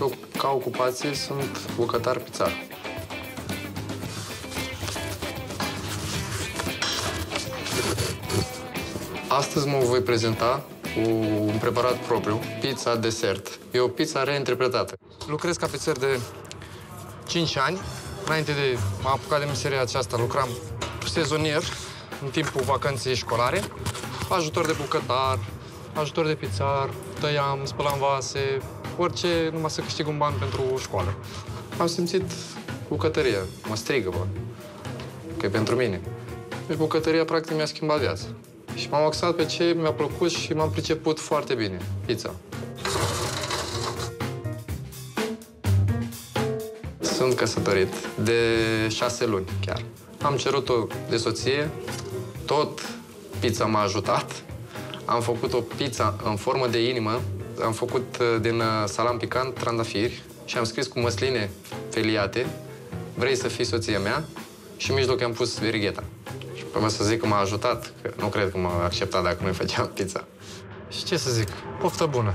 Eu, ca ocupație, sunt bucătar-pițar. Astăzi mă voi prezenta cu un preparat propriu, pizza desert. E o pizza reinterpretată. Lucrez ca pizzer de 5 ani. Înainte de a apuca de meseria aceasta, lucram sezonier, în timpul vacanței școlare, ajutor de bucătar, ajutor de pițar, tăiam, spălam vase, orice, numai să câștig un ban pentru școală. Am simțit bucătăria, mă strigă, bă, că e pentru mine. Deci bucătăria, practic, mi-a schimbat viața. Și m-am axat pe ce mi-a plăcut și m-am priceput foarte bine, pizza. Sunt căsătorit de 6 luni chiar. Am cerut-o de soție, tot pizza m-a ajutat. Am făcut o pizza în formă de inimă, am făcut din salam picant trandafiri și am scris cu măsline feliate, vrei să fii soția mea? Și în mijloc am pus verigheta. Și vreau să zic că m-a ajutat, că nu cred că m-a acceptat dacă nu-i făceam pizza. Și ce să zic, poftă bună!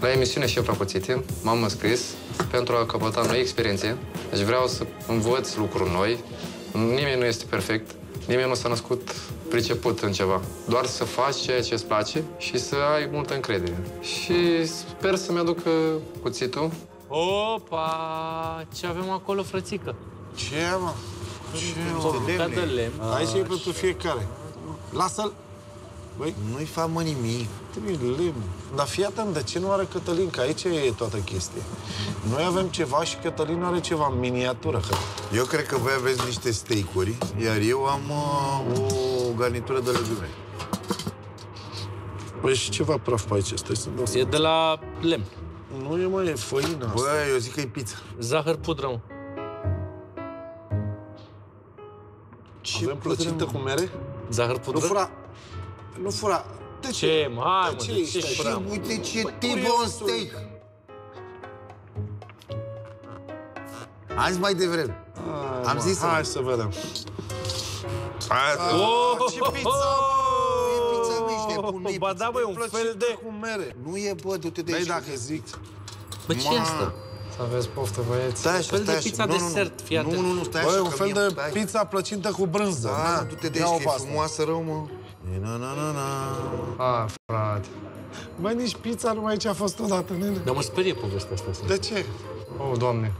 La emisiunea Șef la Cuțite m-am înscris pentru a căpăta noi experiențe. Deci vreau să învăț lucruri noi. Nimeni nu este perfect, nimeni nu s-a născut priceput în ceva. Doar să faci ceea ce îți place și să ai multă încredere. Și sper să-mi aduc cuțitul. Opa! Ce avem acolo, frățică? Ce, mă? Ce, mă? De lemn. Aici e pentru fiecare. Lasă-l! Băi, nu-i fac, mă, nimic. Dar fii atent, de ce nu are Cătălin? Că aici e toată chestia. Noi avem ceva și Cătălin are ceva în miniatură. Eu cred că voi aveți niște steak-uri, iar eu am o garnitură de legume. Băi, și ceva praf pe aici, stai să dau. E de la lemn. Nu e, mă, e făină asta. Băi, eu zic că e pizza. Zahăr pudră, mă. Avem plăcintă cu mere? Zahăr pudră? Nu fura. Nu fura. De ce, mamă, de ce și uite ce T-bone steak! Azi mai devreme. Am zis hai să vedem. Ce pizza! E pizza mici de pune. Ba da, băi, un fel de cu mere. Nu e, bă, du-te de aici. Băi, dacă zic. Bă, ce e asta? Să aveți poftă, băieți. Un fel de pizza desert, fii atent. Nu, stai așa. Băi, un fel de pizza plăcintă cu brânză. Da, du-te de aici, că e frumoasă rău, mă. Ah, frate. Băi, nici pizza numai aici a fost odată, nene. Dar mă sperie povestea asta. De ce? Oh, Doamne.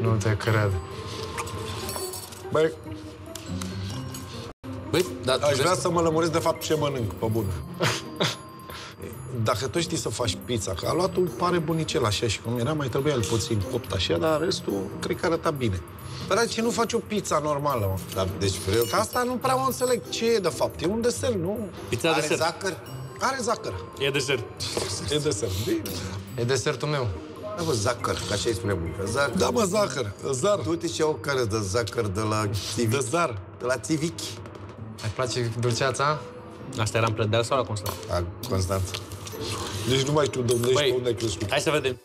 Nu te cred. Băi... Aș vrea să mă lămuresc de fapt ce mănânc, pe bun. Dacă tu știi să faci pizza, că aluatul pare bunicel așa și cum era, mai trebuia el puțin copt așa, dar restul cred că arăta bine. Dar ce nu faci o pizza normală, mă? Da, deci vreau că asta nu prea mă înțeleg. Ce e de fapt? E un desert, nu? Pizza are desert. Zahăr? Are zahăr. E desert. E desert. Bine. E desertul meu. Da, mă, zahăr, că așa îi spune bunica. Zahăr. Da, mă, zahăr. Zar. Du-te și iau o cără de zahăr de la Țivic. De zar. De la Țivic. Îți place dulceața? Asta era în Plădeal sau la Constanța? La Constanța. Deci nu mai știu de unde ești, pe unde ai crescut. Hai să vedem.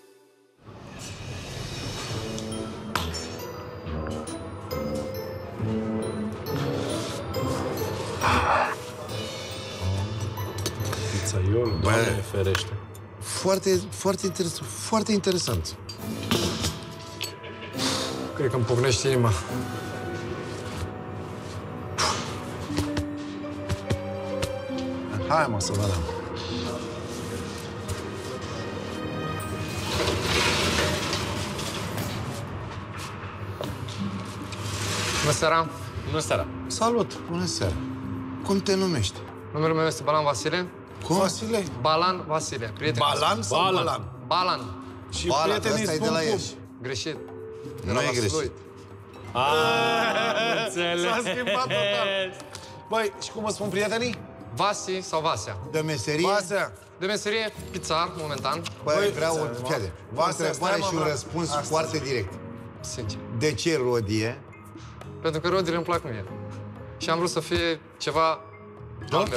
Pizzaiolul, Doamne ferește. Foarte interesant. Cred că îmi pocnește inima. Hai, mă, să vedem. Bună seara! Bună seara! Salut! Bună seara! Cum te numești? Numele meu este Bălan Vasile. Cum? Vasile? Bălan Vasile. Prieten. Bălan sau Bălan? Bălan. Și prietenii spun cum? Greșit. Nu e greșit. Aaaa, înțeles! S-a schimbat total. Băi, și cum mă spun prietenii? Vasi sau Vasea. De meserie? Vasea. De meserie, pițar, momentan. Băi, vreau o întrebare și un răspuns foarte direct. Sincer. De ce rodie? Pentru că rodile îmi plac mie. Și am vrut să fie ceva... Ok.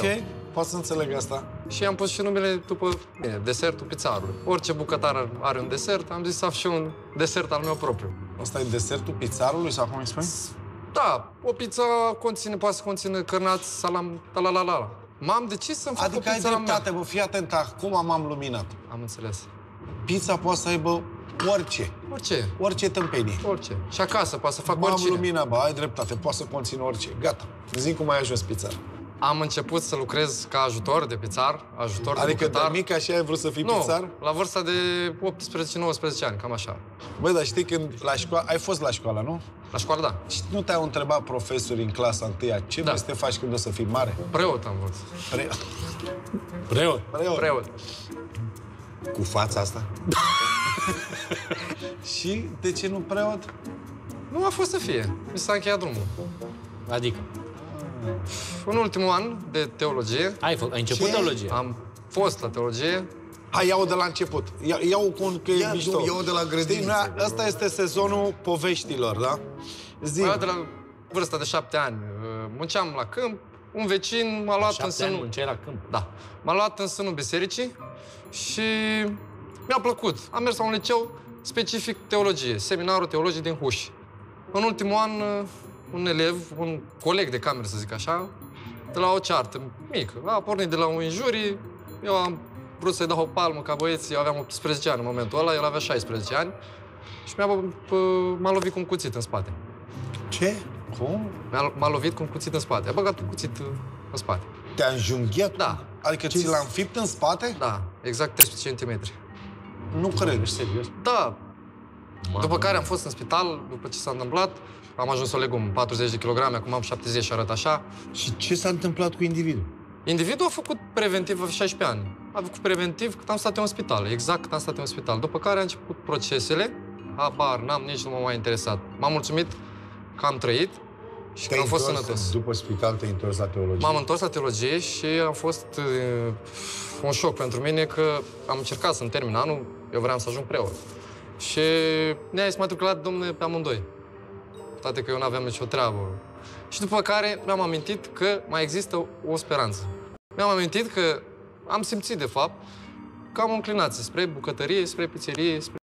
poate să înțeleg asta. Și am pus și numele după mine, desertul Pițarului. Orice bucătar are un desert, am zis să fac și un desert al meu propriu. Asta e desertul Pițarului sau cum îi spui? Da, o pizza conține, poate să conține cărnați, salam, talalala. M-am decis să-mi fac o pizza la mea. Adică ai dreptate, bă, fii atent, acum m-am luminat. Am înțeles. Pizza poate să aibă orice. Orice. Orice tâmpenie. Orice. Și acasă poate să fac orice. M-am luminat, bă, ai dreptate, poate să conțină orice. Gata. Zi cum ai ajuns pizza. Am început să lucrez ca ajutor de pițar, ajutor adică de bucătar. Adică de mic așa ai vrut să fii pițar? Nu, la vârsta de 18-19 ani, cam așa. Băi, dar știi când la școală... Ai fost la școală, nu? La școală, da. Și nu te-au întrebat profesorii în clasa 1-a ce vrei să te faci când o să fii mare? Preot am vrut. Preot? Preot. Cu fața asta? Și de ce nu preot? Nu a fost să fie. Mi s-a încheiat drumul. Adică? În ultimul an de teologie... Ai început teologie? Am fost la teologie. Hai, iau de la început. Iau de la grădiniță. Asta este sezonul poveștilor, da? Zi. Mai de la vârsta de 7 ani. Munceam la câmp. Un vecin m-a luat în sânul... Munceai la câmp? Da. M-a luat în sânul bisericii și mi-a plăcut. Am mers la un liceu specific teologie, seminarul teologic din Huși. În ultimul an... Un elev, un coleg de cameră, să zic așa, de la o ceartă mică. A pornit de la un injurii, eu am vrut să-i dau o palmă ca băieți, eu aveam 18 ani în momentul ăla, el avea 16 ani și m-a lovit cu un cuțit în spate. Ce? Cum? M-a lovit cu un cuțit în spate. A băgat un cuțit în spate. Te-a înjunghiat? Da. Adică ți l-a înfipt în spate? Da, exact 13 cm. Nu cred. Ești serios? Da. După care am fost în spital, după ce s-a întâmplat, am ajuns o legum, 40 de kilograme, acum am 70 și arăt așa. Și ce s-a întâmplat cu individul? Individul a făcut preventiv la 16 ani. A făcut preventiv cât am stat eu în spital, exact cât am stat eu în spital. După care a început procesele, habar n-am, nici nu m-a mai interesat. M-am mulțumit că am trăit și că am fost sănătos. După spital te-ai întors la teologie? M-am întors la teologie și a fost un șoc pentru mine că am încercat să-mi termin anul, eu vreau să ajung preot. Și ne-a matriculat, domne, pe amândoi. Toate că eu n-aveam nicio treabă. Și după care mi-am amintit că mai există o speranță. Mi-am amintit că am simțit, de fapt, că am o înclinație spre bucătărie, spre pizzerie, spre...